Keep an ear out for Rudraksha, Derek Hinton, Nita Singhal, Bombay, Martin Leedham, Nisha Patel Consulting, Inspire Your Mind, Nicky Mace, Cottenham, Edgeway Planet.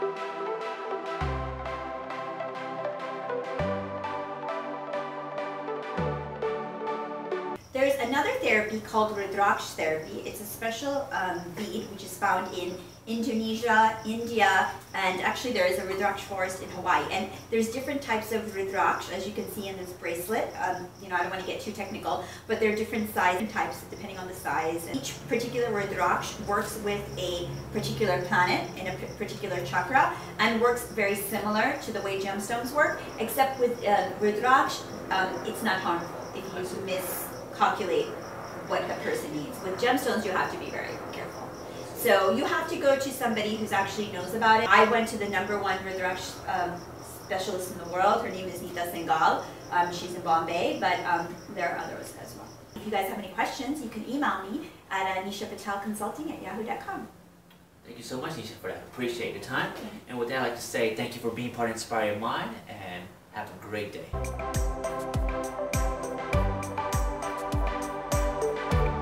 There's another therapy called Rudraksha therapy. It's a special bead which is found in Indonesia, India, and actually there is a Rudraksha forest in Hawaii. And there's different types of Rudraksha, as you can see in this bracelet. I don't want to get too technical, but there are different size and types depending on the size. And each particular Rudraksha works with a particular planet in a particular chakra and works very similar to the way gemstones work, except with Rudraksha, it's not harmful if you miscalculate what the person needs. With gemstones, you have to be very careful. So you have to go to somebody who's actually knows about it. I went to the #1 Rudraksha specialist in the world. Her name is Nita Singhal. She's in Bombay, but there are others as well. If you guys have any questions, you can email me at Nisha Patel Consulting at yahoo.com. Thank you so much, Nisha, for that. Appreciate your time. Okay. And with that, I'd like to say thank you for being part of Inspire Your Mind, and have a great day.